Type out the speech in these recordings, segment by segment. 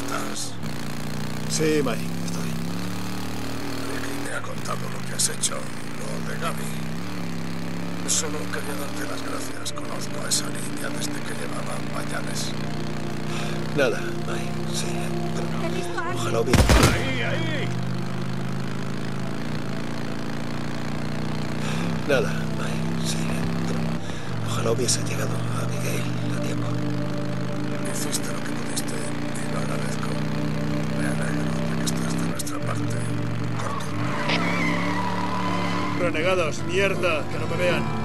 ¿Estás? Sí, Mike, estoy. Ricky me ha contado lo que has hecho, lo de Gaby. Solo quería darte las gracias. Conozco a esa niña desde que llevaba pañales. Nada, Mike, sí, pero ojalá hubiera... ¡Ahí, ahí! Nada, Mike, sí, pero ojalá hubiese llegado a Miguel a tiempo. Hiciste lo que pudiste y lo agradezco. Me alegro de que estás de nuestra parte. Corto. Renegados, mierda, que no me vean.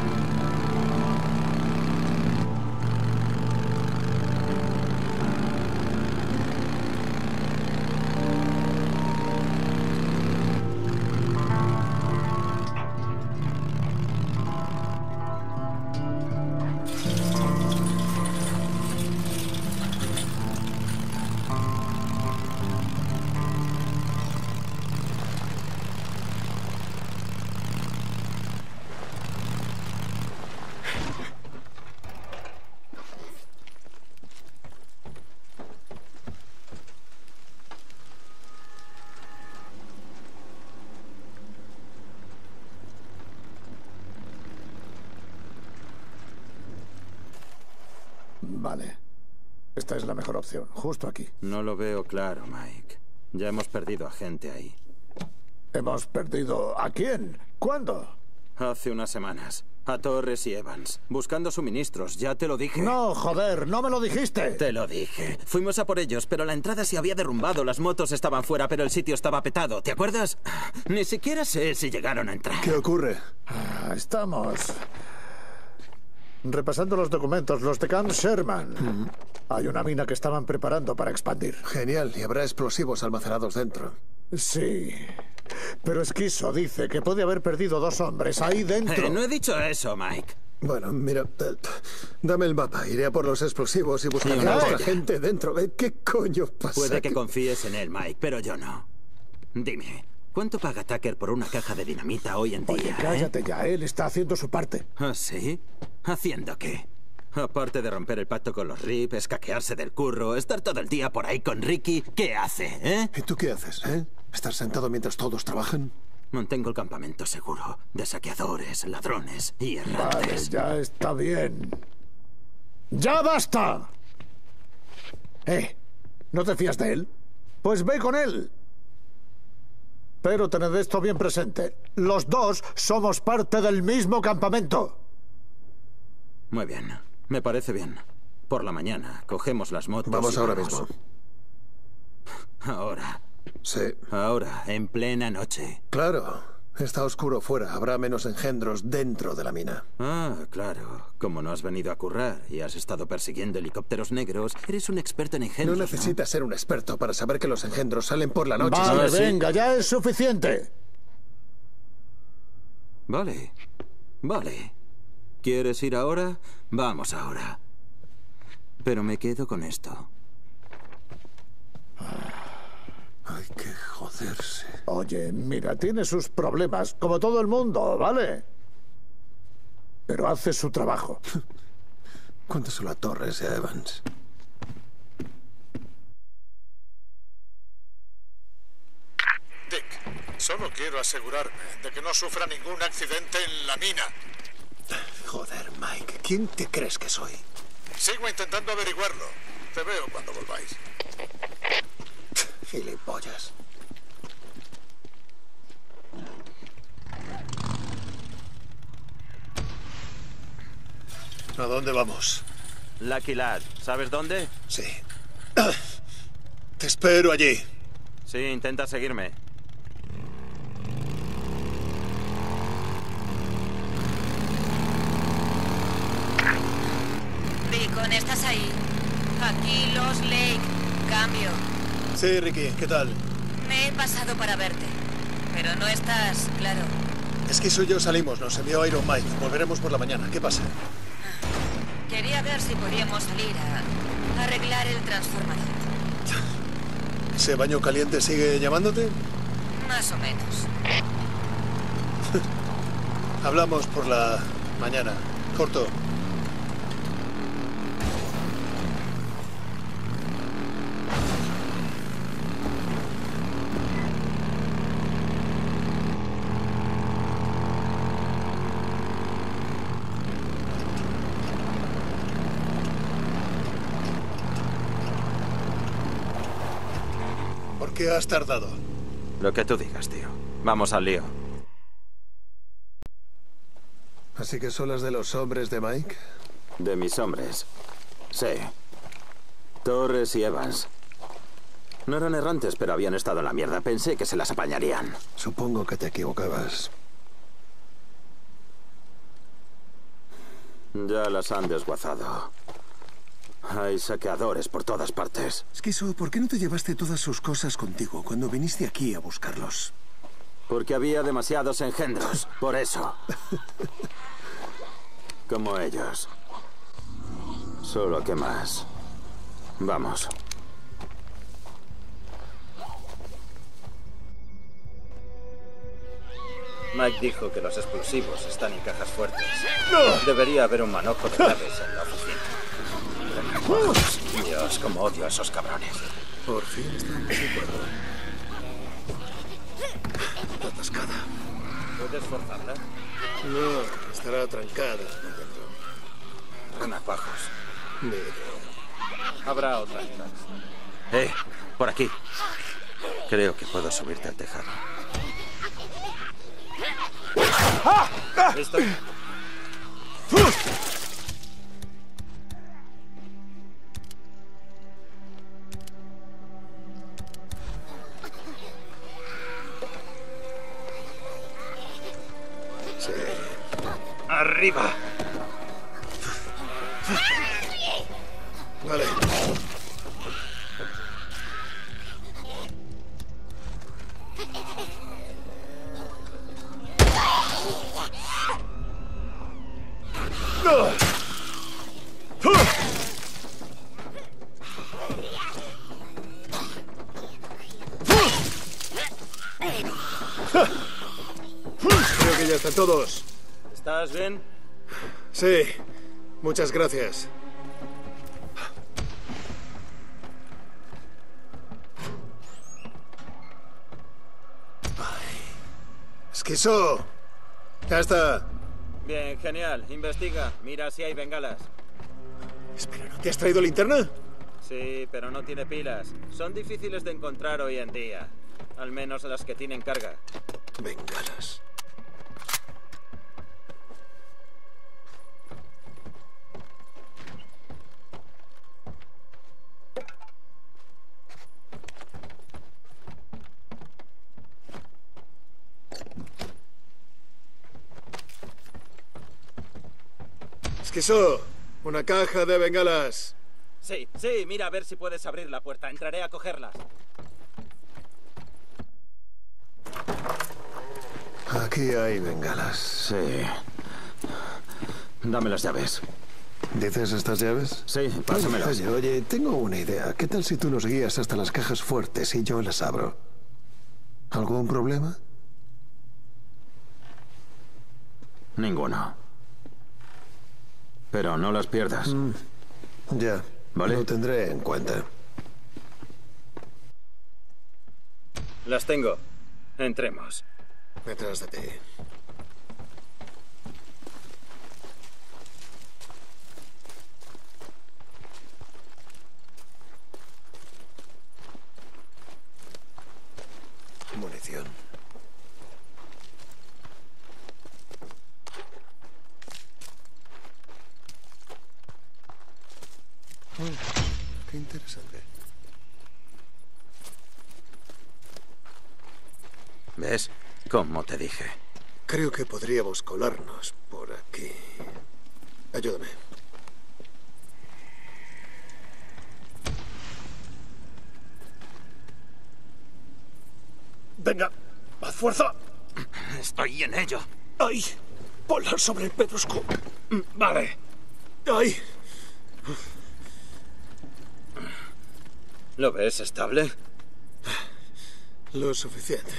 Vale. Esta es la mejor opción, justo aquí. No lo veo claro, Mike. Ya hemos perdido a gente ahí. ¿Hemos perdido a quién? ¿Cuándo? Hace unas semanas. A Torres y Evans. Buscando suministros, ya te lo dije. No, joder, no me lo dijiste. Te lo dije. Fuimos a por ellos, pero la entrada se había derrumbado. Las motos estaban fuera, pero el sitio estaba petado. ¿Te acuerdas? Ni siquiera sé si llegaron a entrar. ¿Qué ocurre? Estamos... repasando los documentos, los de Camp Sherman. Hay una mina que estaban preparando para expandir. Genial, y habrá explosivos almacenados dentro. Sí. Pero Skizzo dice que puede haber perdido 2 hombres ahí dentro. No he dicho eso, Mike. Bueno, mira, dame el mapa. Iré a por los explosivos y buscaré a la gente dentro. ¿Qué coño pasa? Puede que confíes en él, Mike, pero yo no. Dime, ¿cuánto paga Tucker por una caja de dinamita hoy en día? Oye, cállate ya, él está haciendo su parte. ¿Ah, sí? ¿Haciendo qué? Aparte de romper el pacto con los RIP, escaquearse del curro, estar todo el día por ahí con Ricky, ¿qué hace, eh? ¿Y tú qué haces, eh? ¿Estar sentado mientras todos trabajan? Mantengo el campamento seguro de saqueadores, ladrones y errantes. Vale, ya está bien. ¡Ya basta! ¿No te fías de él? Pues ve con él. Pero tened esto bien presente. Los dos somos parte del mismo campamento. Muy bien, me parece bien. Por la mañana, cogemos las motos. Vamos ahora mismo. ¿Ahora? Sí. Ahora, en plena noche. Claro, está oscuro fuera, habrá menos engendros dentro de la mina. Ah, claro, como no has venido a currar y has estado persiguiendo helicópteros negros, eres un experto en engendros. No necesitas ser un experto para saber que los engendros salen por la noche. Vale, venga, ya es suficiente. Vale, vale. ¿Quieres ir ahora? Vamos ahora. Pero me quedo con esto. Hay que joderse. Oye, mira, tiene sus problemas, como todo el mundo, ¿vale? Pero hace su trabajo. Cuéntaselo a Torres y a Evans. Dick, solo quiero asegurarme de que no sufra ningún accidente en la mina. Joder, Mike, ¿quién te crees que soy? Sigo intentando averiguarlo. Te veo cuando volváis. Gilipollas. ¿A dónde vamos? Lucky Lad, ¿sabes dónde? Sí. Te espero allí. Sí, intenta seguirme. Bacon, ¿estás ahí? Aquí, Lost Lake. Cambio. Sí, Ricky, ¿qué tal? Me he pasado para verte, pero no estás, claro. Es que Skizzo y yo salimos, nos envió Iron Mike. Volveremos por la mañana, ¿qué pasa? Quería ver si podíamos salir a arreglar el transformador. ¿Ese baño caliente sigue llamándote? Más o menos. Hablamos por la mañana. Corto. ¿Por qué has tardado? Lo que tú digas, tío. Vamos al lío. ¿Así que son las de los hombres de Mike? De mis hombres. Sí. Torres y Evans. No eran errantes, pero habían estado en la mierda. Pensé que se las apañarían. Supongo que te equivocabas. Ya las han desguazado. Hay saqueadores por todas partes. Skizzo, ¿por qué no te llevaste todas sus cosas contigo cuando viniste aquí a buscarlos? Porque había demasiados engendros, por eso. Como ellos. Solo que más. Vamos. Mike dijo que los explosivos están en cajas fuertes. ¡No! Debería haber un manojo de llaves en la oficina. Dios, cómo odio a esos cabrones. Por fin están de acuerdo. Atascada. ¿Puedes forzarla? No, estará trancada. Con apajos. Habrá otra. Por aquí. Creo que puedo subirte al tejado. ¿Listo? Sí. Arriba. Vale. Creo que ya están todos. ¿Estás bien? Sí, muchas gracias. Skizzo, ya está. Bien, genial. Investiga. Mira si hay bengalas. Espera, ¿no te has traído linterna? Sí, pero no tiene pilas. Son difíciles de encontrar hoy en día. Al menos las que tienen carga. Bengalas. Skizzo, una caja de bengalas. Sí, mira a ver si puedes abrir la puerta. Entraré a cogerlas. Aquí hay bengalas. Sí. Dame las llaves. ¿Dices estas llaves? Sí, pásamelas. Oye, tengo una idea. ¿Qué tal si tú nos guías hasta las cajas fuertes y yo las abro? ¿Algún problema? Ninguno. Pero no las pierdas. Ya, ¿vale? Lo tendré en cuenta. Las tengo. Entremos. Detrás de ti. Munición. Qué interesante. ¿Ves? Como te dije. Creo que podríamos colarnos por aquí. Ayúdame. Venga, haz fuerza. Estoy en ello. ¡Ay! Polar sobre el pedrusco. Vale. ¡Ay! ¿Lo ves estable? Lo suficiente.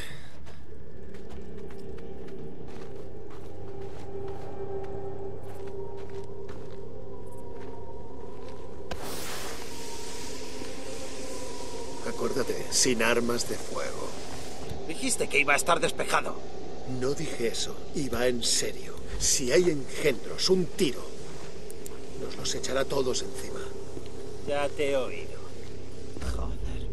Acuérdate, sin armas de fuego. Dijiste que iba a estar despejado. No dije eso, iba en serio. Si hay engendros, un tiro, nos los echará todos encima. Ya te he oído. Joder.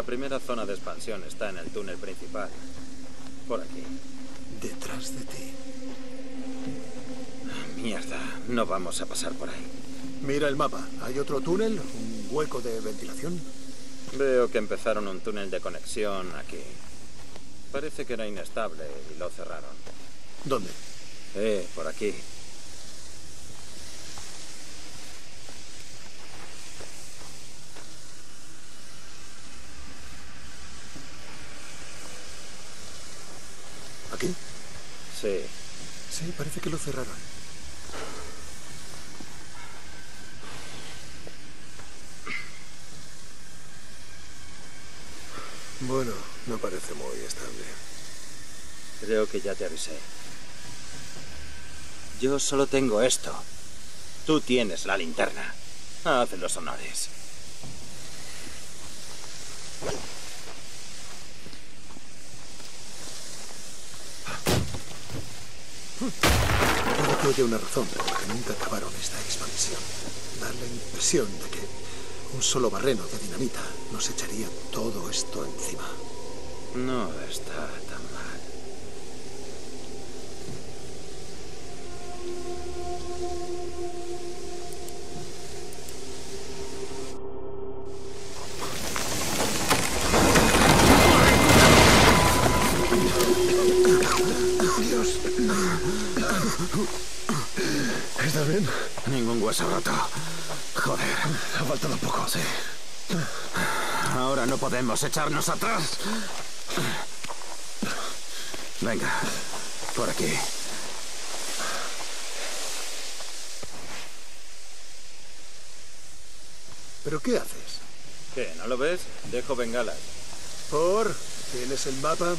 La primera zona de expansión está en el túnel principal. Por aquí. Detrás de ti. Mierda, no vamos a pasar por ahí. Mira el mapa. ¿Hay otro túnel? ¿Un hueco de ventilación? Veo que empezaron un túnel de conexión aquí. Parece que era inestable y lo cerraron. ¿Dónde? Por aquí. ¿Aquí? Sí. Sí, parece que lo cerraron. Bueno, no parece muy estable. Creo que ya te avisé. Yo solo tengo esto. Tú tienes la linterna. Haz los honores. Todo incluye una razón por la que nunca acabaron esta expansión. Da la impresión de que un solo barreno de dinamita nos echaría todo esto encima. No está tan mal. ¿Estás bien? Ningún hueso roto. Joder, ha faltado poco. Sí. Ahora no podemos echarnos atrás. Venga, por aquí. ¿Pero qué haces? ¿Qué, no lo ves? Dejo bengalas. ¿Por? ¿Tienes el mapa?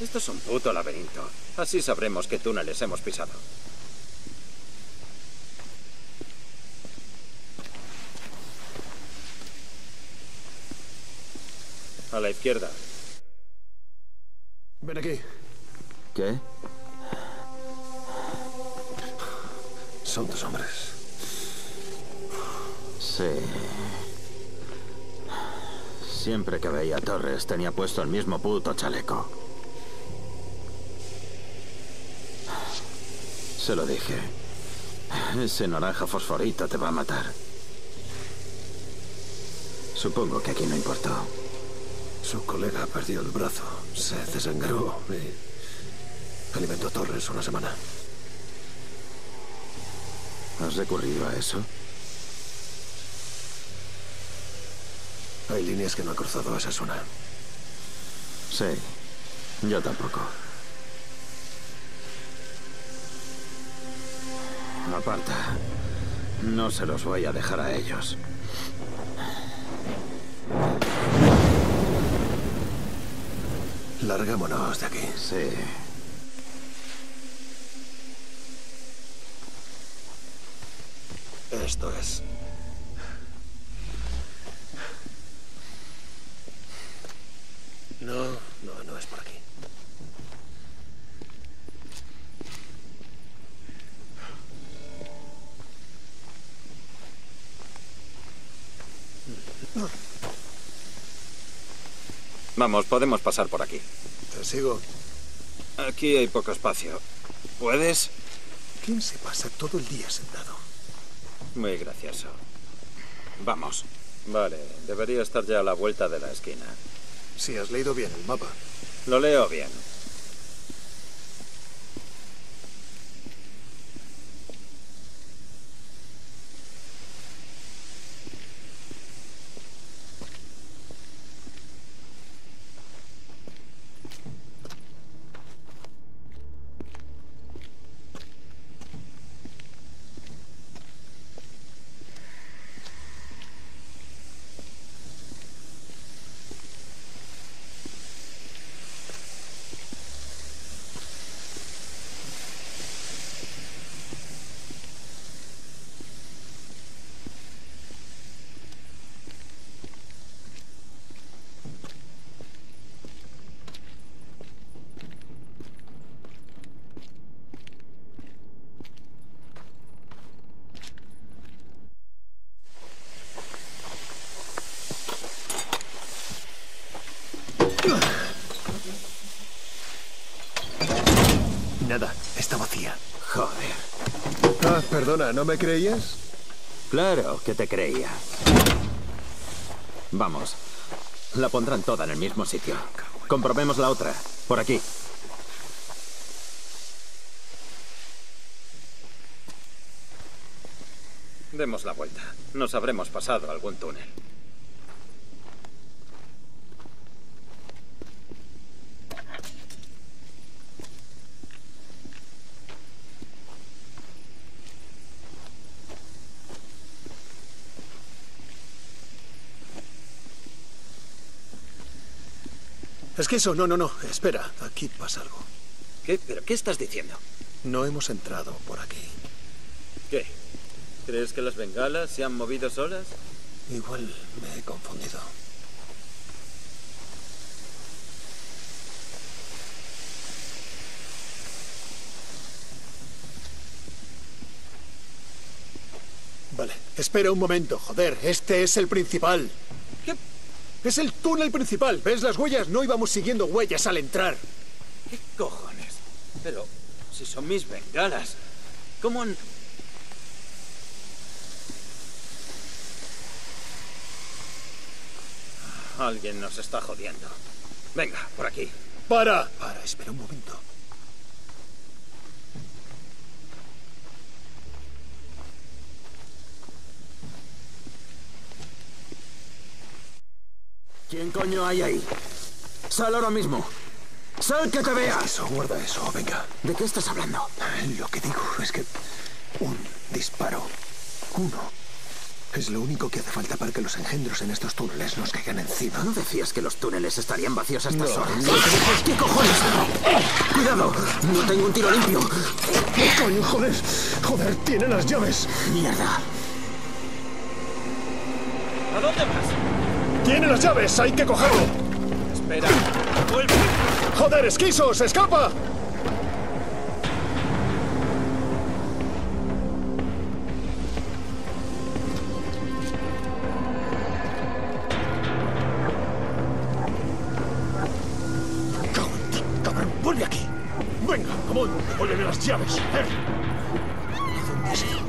Esto es un puto laberinto. Así sabremos qué túneles hemos pisado. A la izquierda. Ven aquí. ¿Qué? Son tus hombres. Sí. Siempre que veía a Torres tenía puesto el mismo puto chaleco. Se lo dije. Ese naranja fosforito te va a matar. Supongo que aquí no importó. Su colega perdió el brazo, se desangró y alimentó a Torres una semana. ¿Has recurrido a eso? Hay líneas que no ha cruzado esa zona. Sí, yo tampoco. Aparta. No se los voy a dejar a ellos. Largámonos de aquí. Sí. Esto es. No es por aquí. Vamos, podemos pasar por aquí. Te sigo. Aquí hay poco espacio. ¿Puedes? ¿Quién se pasa todo el día sentado? Muy gracioso. Vamos. Vale, debería estar ya a la vuelta de la esquina. Si has leído bien el mapa. Lo leo bien. nada. Está vacía. Joder. Ah, perdona, ¿no me creías? Claro que te creía. Vamos. La pondrán toda en el mismo sitio. Comprobemos la otra. Por aquí. Demos la vuelta. Nos habremos pasado algún túnel. Es que eso, no. Espera, aquí pasa algo. ¿Qué? ¿Pero qué estás diciendo? No hemos entrado por aquí. ¿Qué? ¿Crees que las bengalas se han movido solas? Igual me he confundido. Vale, espera un momento, joder, este es el principal. ¿Qué? Es el túnel principal. ¿Ves las huellas? No íbamos siguiendo huellas al entrar. ¿Qué cojones? Pero si son mis bengalas, ¿cómo han...? Alguien nos está jodiendo. Venga, por aquí. Para, espera un momento. ¿Quién coño hay ahí? ¡Sal ahora mismo! ¡Sal que te veas! Eso, guarda eso, venga. ¿De qué estás hablando? Lo que digo es que... un disparo. Uno. Es lo único que hace falta para que los engendros en estos túneles nos caigan encima. ¿No decías que los túneles estarían vacíos a estas horas? No. ¿Qué cojones? ¡Cuidado! ¡No tengo un tiro limpio! ¿Qué coño, joder? ¡Joder, tiene las llaves! ¡Mierda! ¿A dónde vas? ¡Tiene las llaves! ¡Hay que cogerlo! ¡Espera! ¡Vuelve! ¡Joder, Esquizo! ¡Se escapa! ¡Cabrón! ¡Vuelve aquí! ¡Venga, cabrón! ¡Vuelve las llaves! ¿Dónde has ido?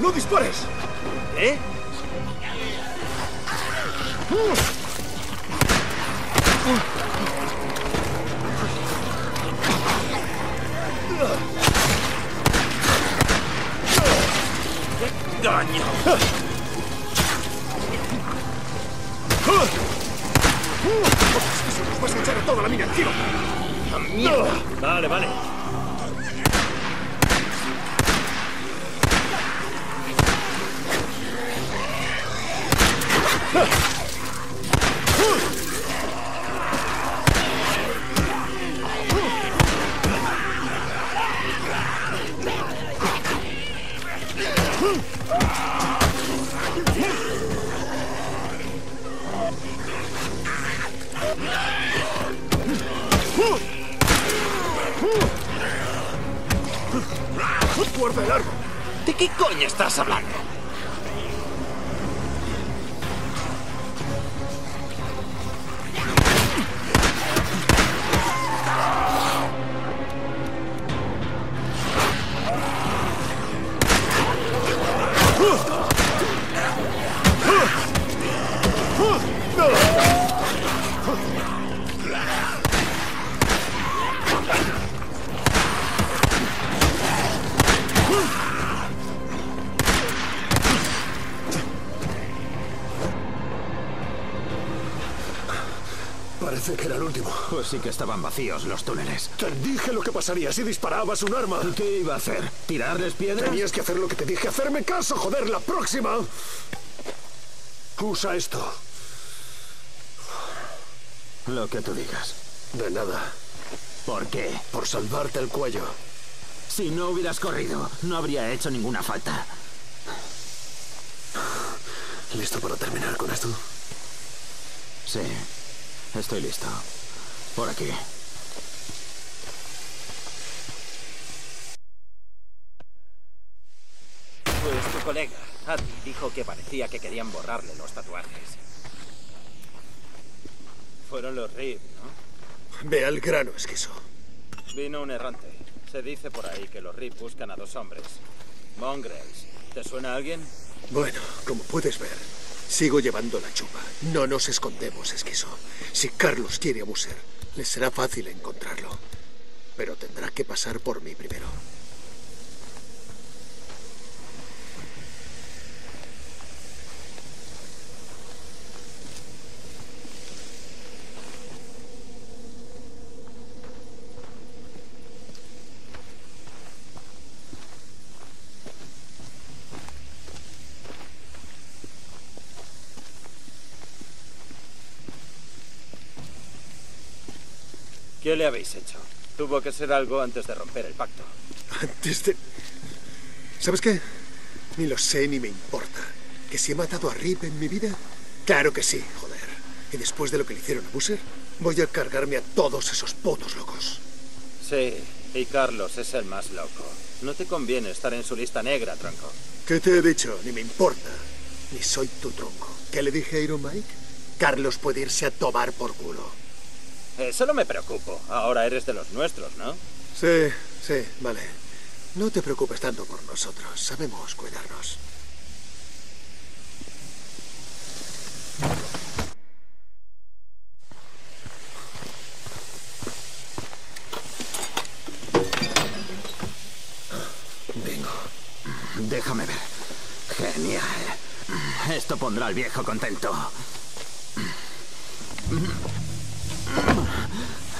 ¡No dispares! ¿Eh? ¿De qué coño estás hablando? Sí que estaban vacíos los túneles. Te dije lo que pasaría si disparabas un arma. ¿Qué iba a hacer? ¿Tirarles piedras? Tenías que hacer lo que te dije. ¡Hacerme caso, joder! ¡La próxima! Usa esto. Lo que tú digas. De nada. ¿Por qué? Por salvarte el cuello. Si no hubieras corrido, no habría hecho ninguna falta. ¿Listo para terminar con esto? Sí, estoy listo. Por aquí. Pues tu colega, Addy, dijo que parecía que querían borrarle los tatuajes. Fueron los Reed, ¿no? Ve al grano, Skizzo. Vino un errante. Se dice por ahí que los Reed buscan a dos hombres. Mongrels. ¿Te suena a alguien? Bueno, como puedes ver, sigo llevando la chupa. No nos escondemos, Skizzo. Si Carlos quiere a Boozer, le será fácil encontrarlo, pero tendrá que pasar por mí primero. ¿Qué le habéis hecho? Tuvo que ser algo antes de romper el pacto. Antes de... ¿Sabes qué? Ni lo sé ni me importa. ¿Que si he matado a Rip en mi vida? Claro que sí, joder. Y después de lo que le hicieron a Boozer, voy a cargarme a todos esos putos locos. Sí, y Carlos es el más loco. No te conviene estar en su lista negra, tronco. ¿Qué te he dicho? Ni me importa. Ni soy tu tronco. ¿Qué le dije a Iron Mike? Carlos puede irse a tomar por culo. Solo me preocupo. Ahora eres de los nuestros, ¿no? Sí, sí, vale. No te preocupes tanto por nosotros. Sabemos cuidarnos. Bingo. Déjame ver. Genial. Esto pondrá al viejo contento.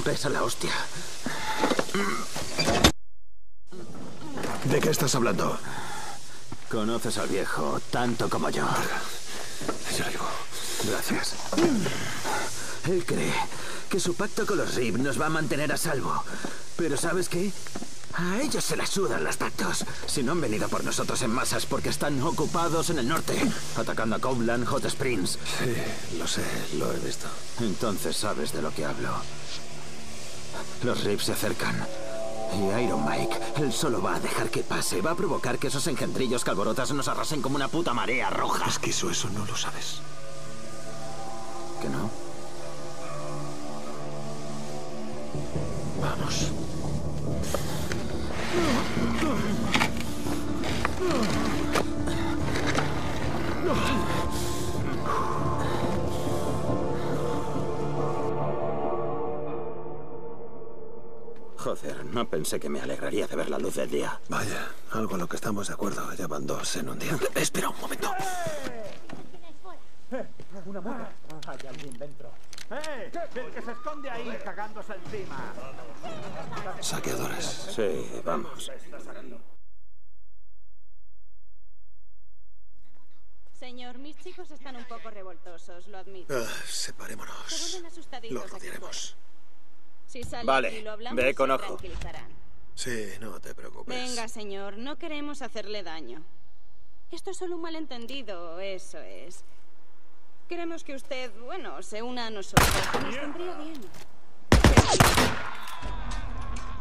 Pesa la hostia. ¿De qué estás hablando? Conoces al viejo tanto como yo. Es algo. Gracias. Él cree que su pacto con los Rip nos va a mantener a salvo. Pero ¿sabes qué? A ellos se las sudan los pactos. Si no han venido por nosotros en masas porque están ocupados en el norte, atacando a Coveland, Hot Springs. Sí, lo sé, lo he visto. Entonces sabes de lo que hablo. Los Rips se acercan. Y Iron Mike, él solo va a dejar que pase. Va a provocar que esos engendrillos calborotas nos arrasen como una puta marea roja. Es que eso no lo sabes. ¿Que no? Vamos. hacer. No pensé que me alegraría de ver la luz del día. Vaya, algo en lo que estamos de acuerdo. Ya van dos en un día. Espera un momento. Una mujer. Hay alguien dentro. ¡Eh! ¡El que se esconde ahí cagándose encima! Saqueadores. Sí, vamos. Señor, mis chicos están un poco revoltosos, lo admito. Separémonos. Los rodearemos. Si sale vale, lo hablamos, ve con ojo. Sí, no te preocupes. Venga, señor, no queremos hacerle daño. Esto es solo un malentendido, eso es. Queremos que usted, bueno, se una a nosotros. Nos tendría bien.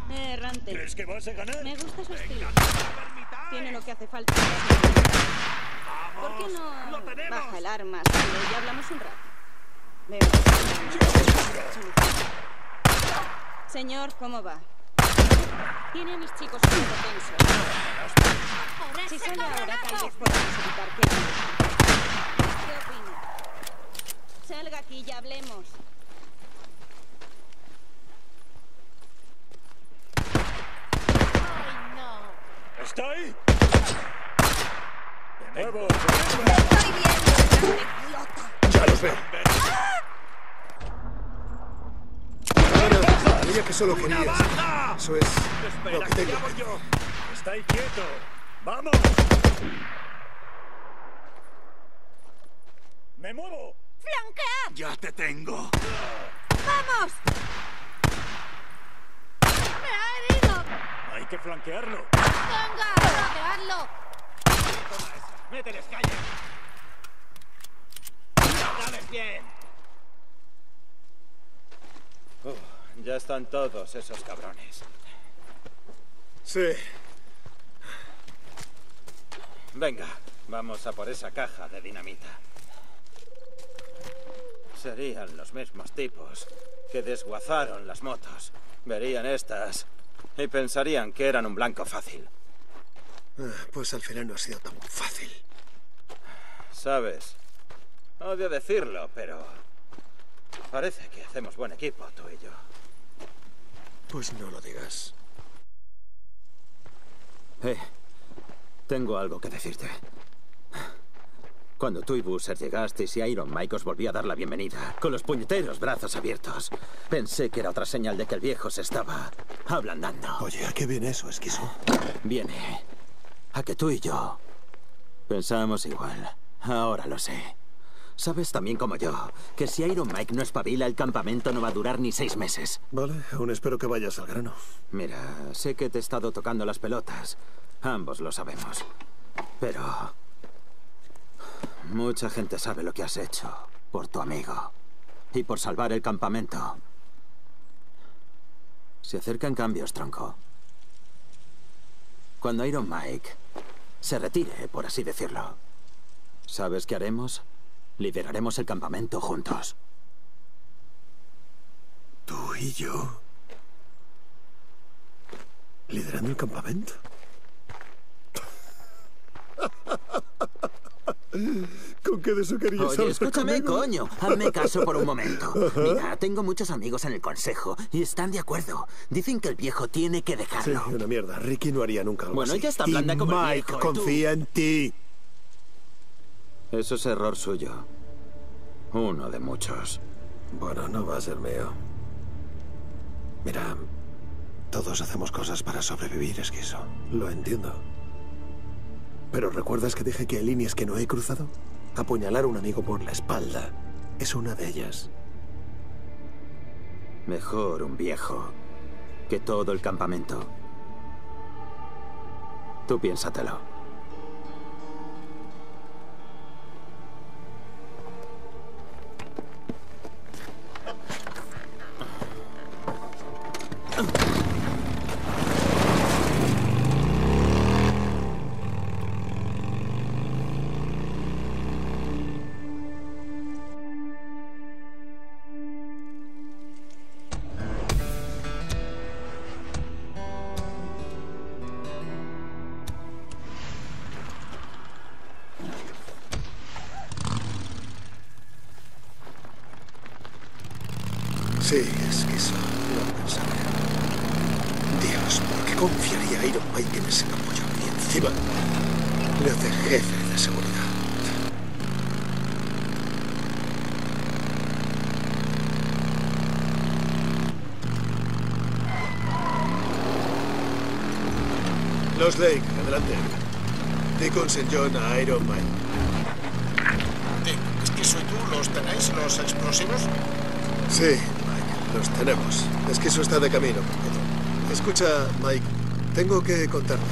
Errante. ¿Crees que vas a ganar? Me gusta su estilo. Tiene lo que hace falta. ¿Por qué no baja el arma? Y hablamos un rato. Veo. Señor, ¿cómo va? Tiene a mis chicos muy tensos. Si sale ahora, tal vez podemos evitar que... ¿Qué opina? Salga aquí y hablemos. ¡Ay, no! ¿Está ahí? ¡De nuevo! ¡Te estoy viendo, idiota! ¡Ya los veo! ¡Ah! Sabía que solo querías. Eso es lo que tengo. ¡Está ahí quieto! ¡Vamos! ¡Me muevo! ¡Flanquead! ¡Ya te tengo! ¡Vamos! ¡Me ha herido! ¡Hay que flanquearlo! ¡Venga! ¡Flanqueadlo! ¡Toma esa! ¡Mételes calle! ¡Dales bien! Ya están todos esos cabrones. Sí. Venga, vamos a por esa caja de dinamita. Serían los mismos tipos que desguazaron las motos. Verían estas y pensarían que eran un blanco fácil. Pues al final no ha sido tan fácil. Sabes, odio decirlo, pero parece que hacemos buen equipo tú y yo. Pues no lo digas. Tengo algo que decirte. Cuando tú y Boozer llegasteis y Iron Mike os volví a dar la bienvenida, con los puñeteros brazos abiertos, pensé que era otra señal de que el viejo se estaba ablandando. Oye, ¿a qué viene eso, Skizzo? Viene a que tú y yo pensamos igual. Ahora lo sé. Sabes también como yo que si Iron Mike no espabila, el campamento no va a durar ni 6 meses. Vale, aún espero que vayas al grano. Mira, sé que te he estado tocando las pelotas. Ambos lo sabemos. Pero... mucha gente sabe lo que has hecho por tu amigo y por salvar el campamento. Se acercan cambios, tronco. Cuando Iron Mike se retire, por así decirlo, ¿sabes qué haremos? Lideraremos el campamento juntos. ¿Tú y yo? ¿Liderando el campamento? ¿Con qué de eso querías hablar? Oye, escúchame, coño. Hazme caso por un momento. Mira, tengo muchos amigos en el consejo y están de acuerdo. Dicen que el viejo tiene que dejarlo. Sí, una mierda. Ricky no haría nunca algo bueno, así. Ella está blanda y como Mike, el viejo, confía en ti. Eso es error suyo. Uno de muchos. Bueno, no va a ser mío. Mira, todos hacemos cosas para sobrevivir, Skizzo. Lo entiendo. ¿Pero recuerdas que dije que hay líneas que no he cruzado? Apuñalar a un amigo por la espalda es una de ellas. Mejor un viejo que todo el campamento. Tú piénsatelo. Dios, ¿por qué confiaría Iron Mike en ese capullo? Y encima le hace jefe de seguridad. Lost Lake, adelante. Deacon St. John a Iron Mike. Dick, Skizzo y tú, ¿los tenéis los explosivos? Sí, Mike, los tenemos. Skizzo está de camino. Escucha, Mike, tengo que contarte.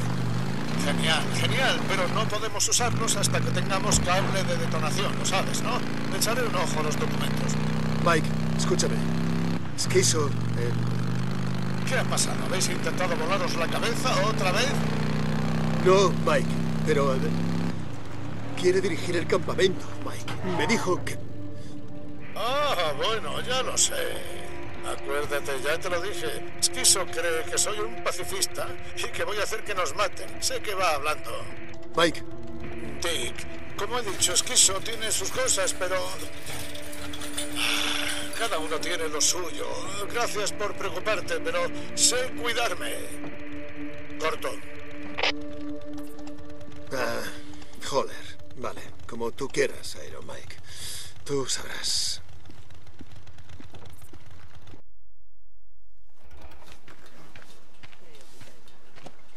Genial, genial, pero no podemos usarlos hasta que tengamos cable de detonación, lo sabes, ¿no? Le echaré un ojo a los documentos. Mike, escúchame. Skizzo, ¿Qué ha pasado? ¿Habéis intentado volaros la cabeza otra vez? No, Mike, pero... quiere dirigir el campamento, Mike. Me dijo que... Ah, bueno, ya lo sé. Acuérdate, ya te lo dije. Skizzo cree que soy un pacifista y que voy a hacer que nos maten. Sé que va hablando. Mike. Dick, como he dicho, Skizzo tiene sus cosas, pero... Cada uno tiene lo suyo. Gracias por preocuparte, pero sé cuidarme. Corto. Ah, joder. Vale, como tú quieras, Iron Mike. Tú sabrás.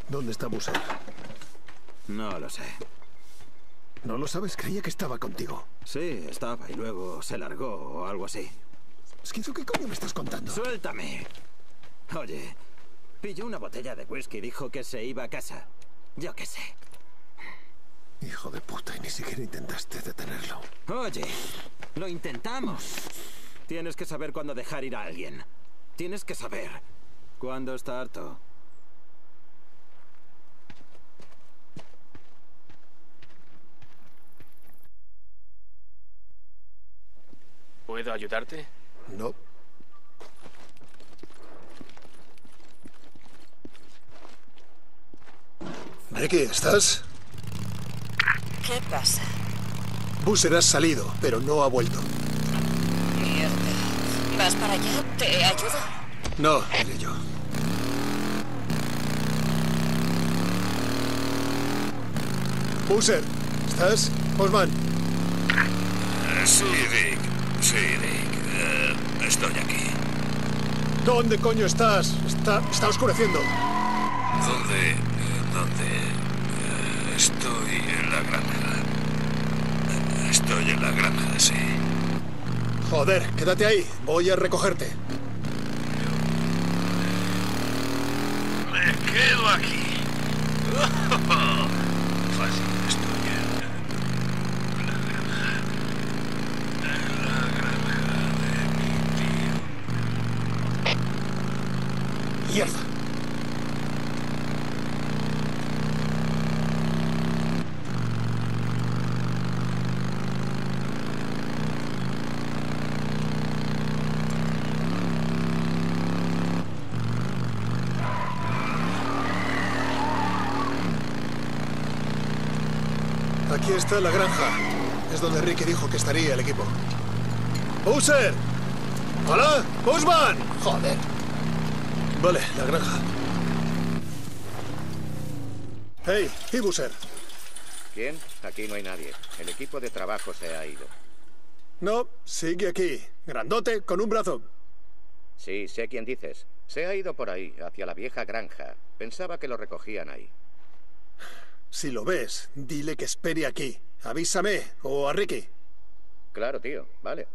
¿Dónde está Boozer? No lo sé. ¿No lo sabes? Creía que estaba contigo. Sí, estaba y luego se largó o algo así. Skizzo, ¿qué coño me estás contando? ¡Suéltame! Oye, pilló una botella de whisky y dijo que se iba a casa. Yo qué sé. Hijo de puta, y ni siquiera intentaste detenerlo. Oye, lo intentamos. Tienes que saber cuándo dejar ir a alguien. Tienes que saber cuándo está harto. ¿Puedo ayudarte? No. Ricky, ¿estás? ¿Qué pasa? Boozer ha salido, pero no ha vuelto. Mierda. ¿Vas para allá? ¿Te ayudo? No, iré yo. Boozer, ¿estás? Osman. Sí, Dick. Sí, Dick. Estoy aquí. ¿Dónde coño estás? Está oscureciendo. ¿Dónde? Estoy en la granja. Estoy en la granja, sí. Joder, quédate ahí. Voy a recogerte. Me quedo aquí. Fácil, estoy en la granja. En la granja. ¡Mierda! Aquí está la granja. Es donde Ricky dijo que estaría el equipo. ¡Boozer! ¡Hola! ¡Busman! ¡Joder! Vale, la granja. Hey, ¿y Boozer? ¿Quién? Aquí no hay nadie. El equipo de trabajo se ha ido. No, sigue aquí. Grandote, con un brazo. Sí, sé quién dices. Se ha ido por ahí, hacia la vieja granja. Pensaba que lo recogían ahí. Si lo ves, dile que espere aquí. Avísame, o a Ricky. Claro, tío. Vale.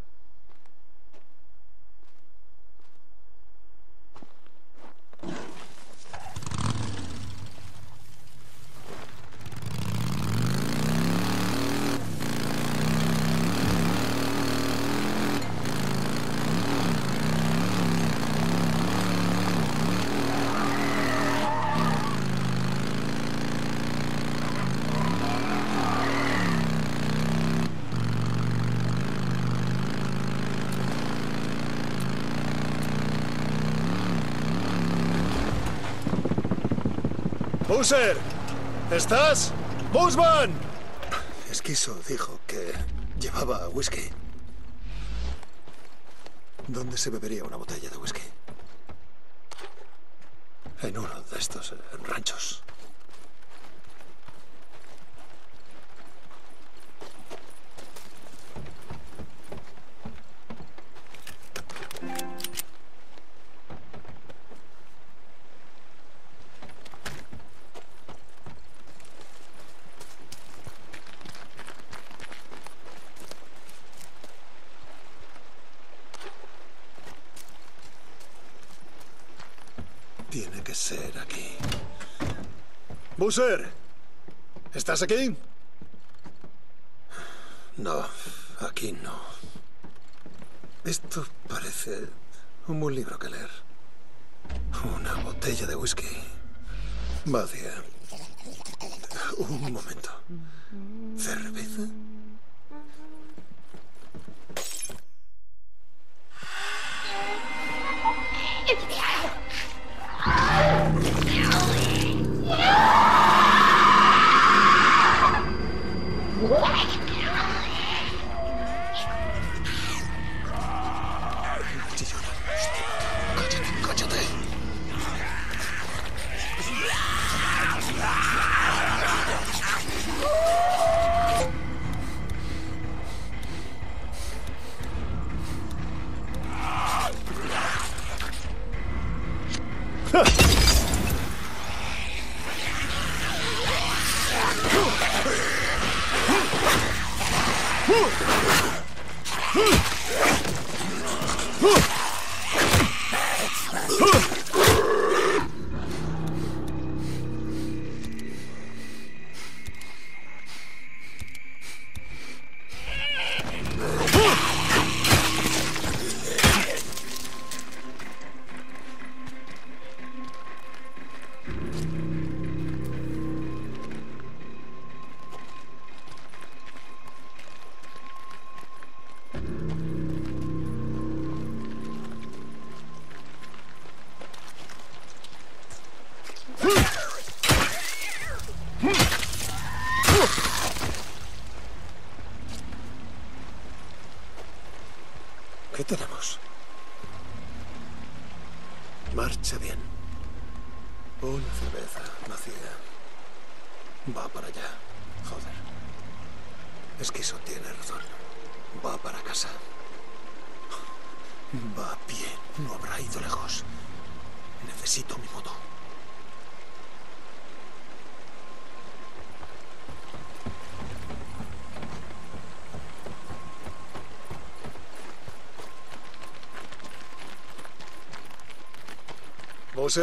Boozer, ¿estás? ¡Busman! Skizzo dijo que llevaba whisky. ¿Dónde se bebería una botella de whisky? en uno de estos ranchos. Tiene que ser aquí. Boozer, ¿estás aquí? No, aquí no. Esto parece un buen libro que leer. Una botella de whisky vacía. Un momento. ¿Cerveza?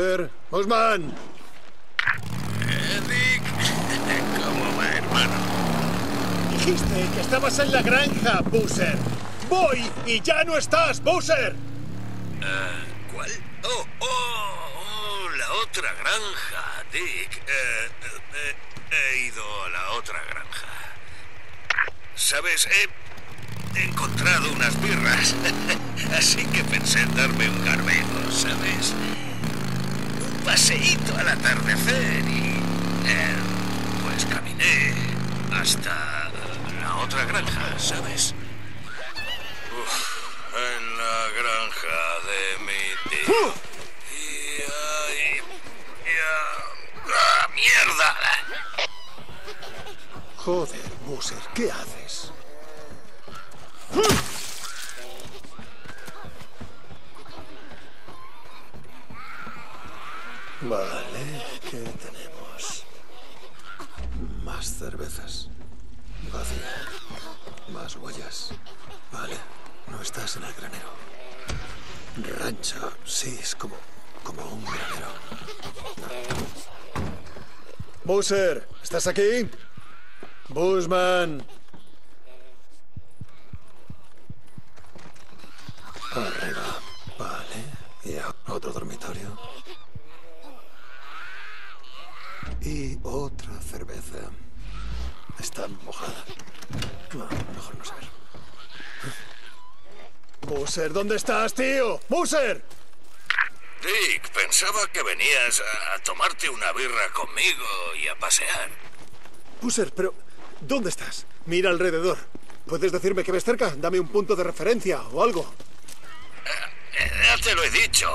Boozer, Bosman. Rick, ¿cómo va, hermano? Dijiste que estabas en la granja, Boozer. Voy y ya no estás, Boozer. ¿Cuál? Oh, la otra granja, Dick. He ido a la otra granja. ¿Sabes? He encontrado unas birras. Así que pensé en darme un garbeo, ¿sabes? Paseíto al atardecer y pues caminé hasta la otra granja, ¿sabes? Uf, en la granja de mi tío. Y ahí... ¡Ah, mierda! Joder, Boozer, ¿qué haces? Vale, ¿qué tenemos? Más cervezas. Vacía. Más huellas. Vale, no estás en el granero. Rancho, sí, es como un granero. Boozer, ¿estás aquí? Busman. Arriba, vale. Y a otro dormitorio. Y otra cerveza. Está mojada. No, mejor no saber. Boozer, ¿dónde estás, tío? ¡Boozer! Dick, pensaba que venías a tomarte una birra conmigo y a pasear. Boozer, pero... ¿dónde estás? Mira alrededor. ¿Puedes decirme que ves cerca? Dame un punto de referencia o algo. Ya te lo he dicho.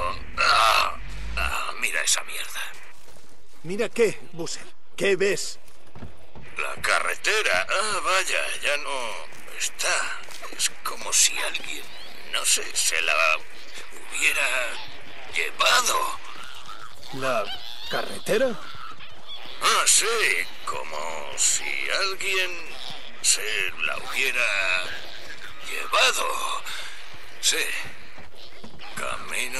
Mira esa mierda. ¿Mira qué, Boozer? ¿Qué ves? La carretera. Ah, vaya, ya no está. Es como si alguien, no sé, se la hubiera llevado. ¿La carretera? Ah, sí, como si alguien se la hubiera llevado. Sí. Camino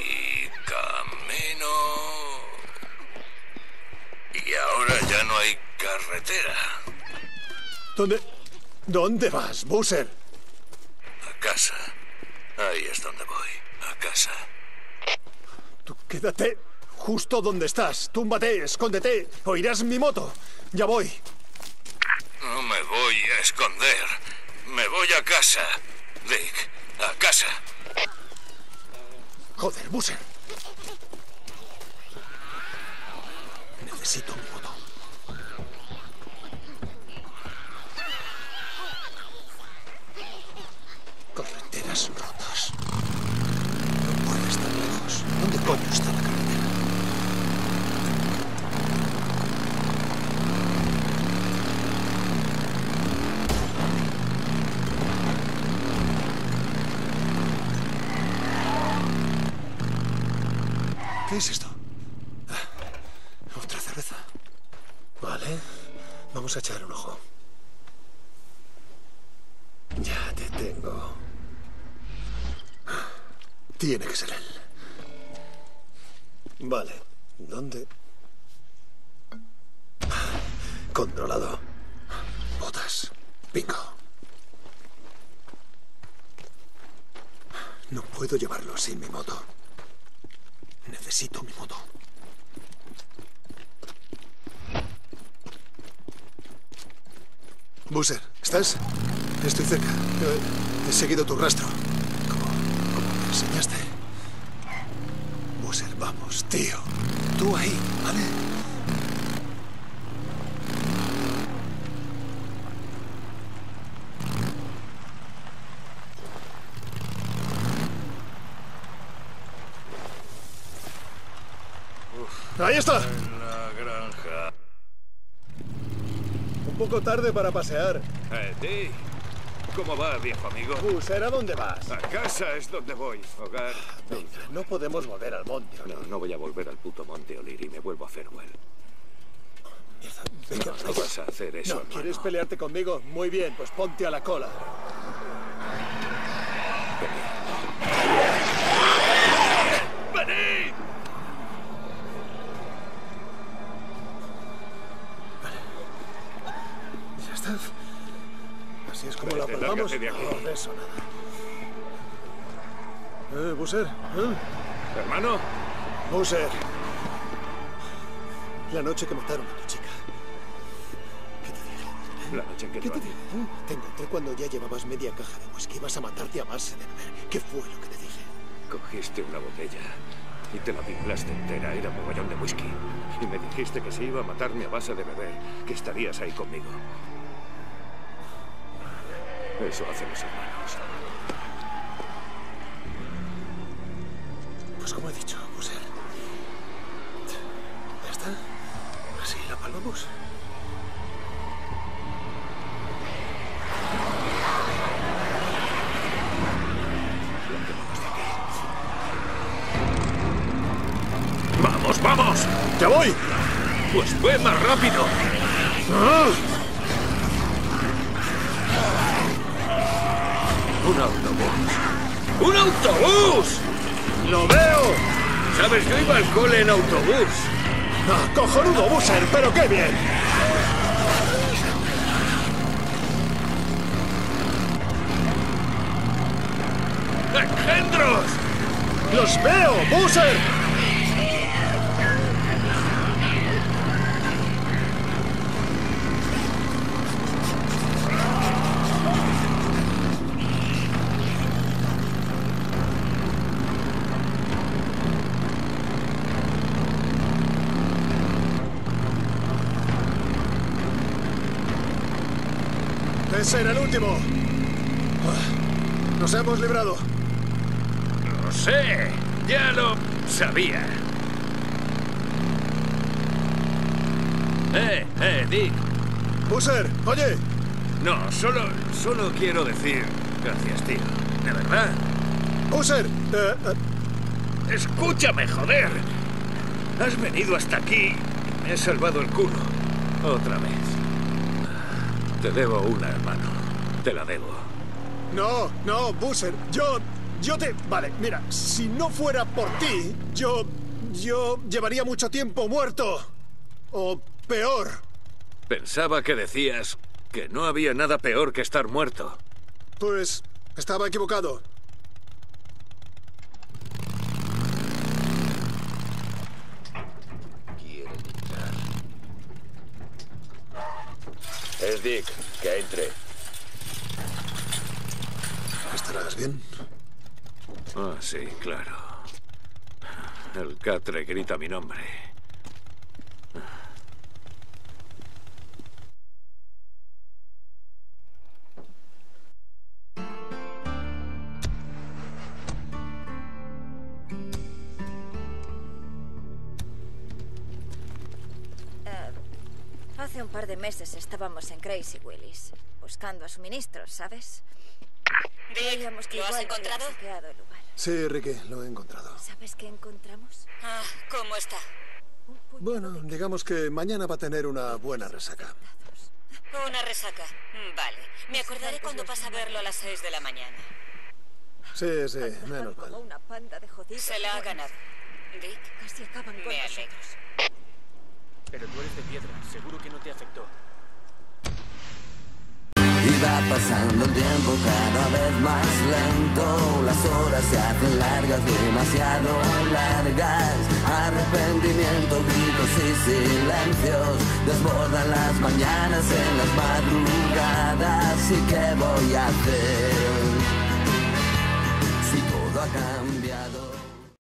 y camino. Y ahora ya no hay carretera. ¿Dónde vas, Boozer? A casa. Ahí es donde voy, a casa. Tú quédate justo donde estás. Túmbate, escóndete, oirás mi moto. Ya voy. No me voy a esconder. Me voy a casa, Dick. A casa. Joder, Boozer. Necesito un moto. Carreteras rotas. No puede estar lejos. ¿Dónde coño está la carretera? ¿Qué es esto? Ah, otra cerveza. Vale, vamos a echar un ojo. Ya te tengo. Tiene que ser él. Vale, ¿dónde? Controlado. Botas. Bingo. No puedo llevarlo sin mi moto. Necesito mi moto. Boozer, ¿estás? Estoy cerca. He seguido tu rastro. Como me enseñaste. Boozer, vamos, tío. Tú ahí, ¿vale? ¡Ahí está! En la granja. Un poco tarde para pasear. Addy, ¿cómo va, viejo amigo? Boozer, ¿a dónde vas? A casa es donde voy, hogar. Venga, no podemos volver al monte, O'Leary. No voy a volver al puto monte, O'Leary. Me vuelvo a Fairwell. Mierda, venga, no vas a hacer eso, hermano. ¿Quieres pelearte conmigo? Muy bien, pues ponte a la cola. ¡Venid! Así es como la palmamos. No, de eso nada. Boozer, ¿eh? Hermano. Boozer. La noche que mataron a tu chica. ¿Qué te dije? La noche en que te dije. Te encontré cuando ya llevabas media caja de whisky. Ibas a matarte a base de beber. ¿Qué fue lo que te dije? Cogiste una botella y te la pimplaste entera. Era mogollón de whisky. Y me dijiste que se iba a matarme a base de beber. Que estarías ahí conmigo. Eso hacen los hermanos. Pues como he dicho, Boozer. Ya está. Así la palmamos. ¡Vamos, vamos! ¡Ya voy! Pues fue más rápido. ¡Ah! Un autobús. ¡Un autobús! ¡Lo veo! ¿Sabes? Yo iba al cole en autobús. Ah, cojonudo, Boozer, pero qué bien. ¡Engendros! ¡Los veo, Boozer! Ese era el último. Nos hemos librado. No sé, ya lo... Sabía. Dick. Boozer, oye. No, solo quiero decir... Gracias, tío. ¿De verdad? Boozer, Escúchame, joder. Has venido hasta aquí y me has salvado el culo. Otra vez. Te debo una, hermano. Te la debo. No, no, Boozer. Yo te... Vale, mira, si no fuera por ti, yo llevaría mucho tiempo muerto. O peor. Pensaba que decías que no había nada peor que estar muerto. Pues estaba equivocado. Es Dick, que entre. ¿Estarás bien? Ah, sí, claro. El catre grita mi nombre. Hace un par de meses estábamos en Crazy Willis, buscando a suministros, ¿sabes? Dick, ¿lo has encontrado? Sí, Ricky, lo he encontrado. ¿Sabes qué encontramos? Ah, ¿cómo está? Bueno, digamos que mañana va a tener una buena resaca. ¿Una resaca? Vale. Me acordaré cuando pasa a verlo a las 6 de la mañana. Sí, sí, menos mal. Se la ha ganado. Dick, casi acaban con nosotros. Pero tú eres de piedra, seguro que no te afectó. Iba pasando el tiempo cada vez más lento. Las horas se hacen largas, demasiado largas. Arrepentimiento, gritos y silencios desbordan las mañanas en las madrugadas. ¿Y qué voy a hacer si todo ha cambiado?